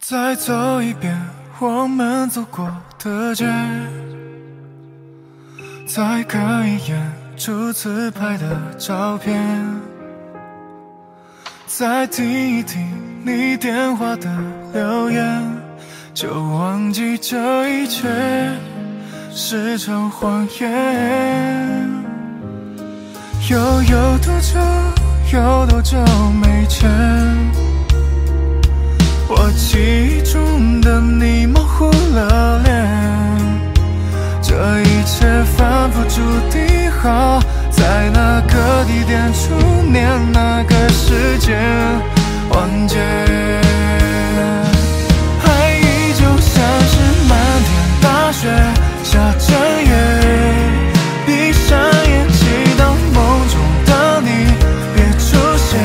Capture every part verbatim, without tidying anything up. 再走一遍我们走过的街，再看一眼初次拍的照片，再听一听你电话的留言，就忘记这一切是场谎言。又有多久，有多久没见？我记忆中的你模糊了脸，这一切反复注定好，在哪个地点初恋，哪个时间完结？爱依旧像是漫天大雪下着雨，闭上眼祈祷梦中的你别出现，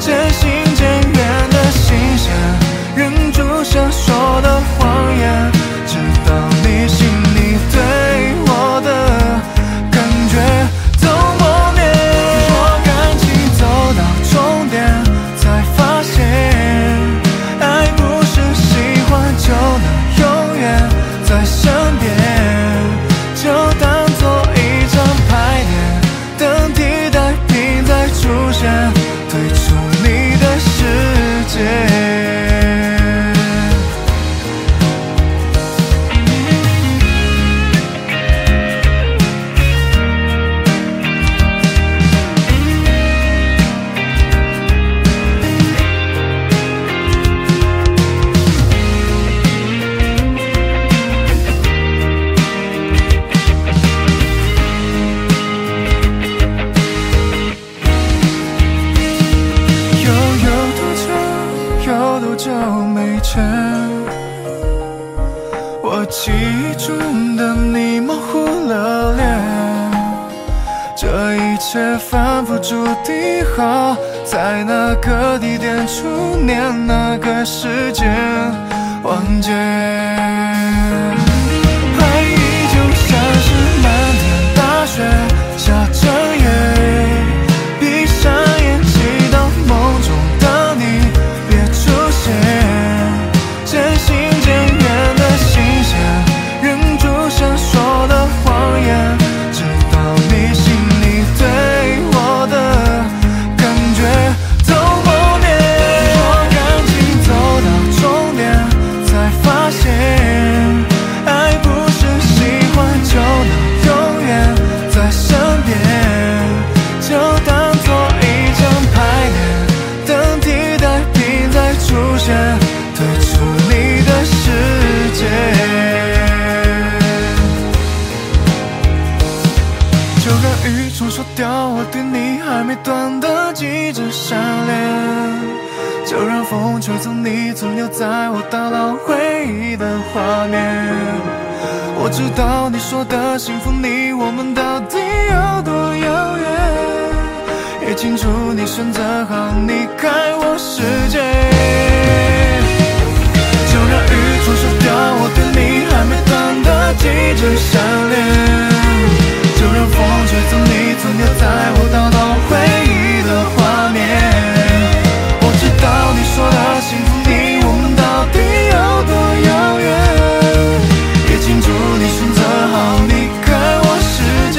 渐行渐远的新鲜，忍住想说的谎言，直到你心里对我的感觉都磨灭。我感情走到终点，才发现爱不是喜欢就能永远在身边，就当做一张牌匾，等替代品再出现，退出你的世界。我记忆中的你模糊了脸，这一切反复注定好，在哪个地点初恋，哪个时间完结？爱依旧像是漫天大雪下着雨，闭上眼祈祷梦中的你别出现，渐行渐远的心，忍住想说的谎言，直到你心里对我的感觉都磨灭。我感情走到终点，才发现爱不是喜欢就能永远在身边，就当做一张牌匾，等替代品再出现，退出你的世界。雨冲刷掉我对你还没断的几只项链，就让风吹走你存留在我大脑回忆的画面。我知道你说的幸福你我们到底有多遥远，也清楚你选择好离开我世界。就让雨冲刷掉我对你还没断的几只项链，就让风吹走你存留在我大脑回忆的画面。我知道你说的幸福你我们到底有多遥远，也清楚你选择好离开我世界。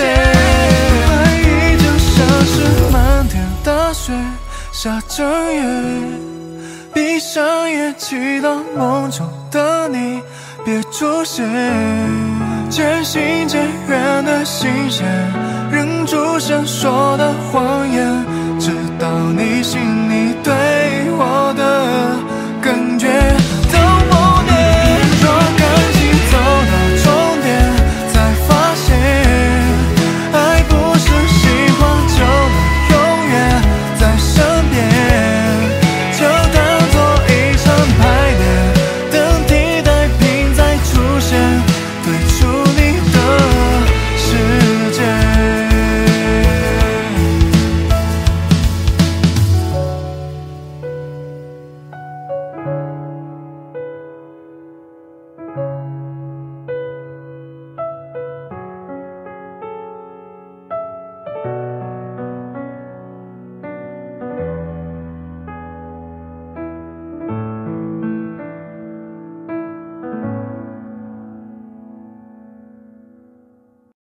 爱依旧像是漫天大雪下着雨，闭上眼祈祷梦中的你别出现，渐行渐远的新鲜，忍住想说的谎言，直到你心里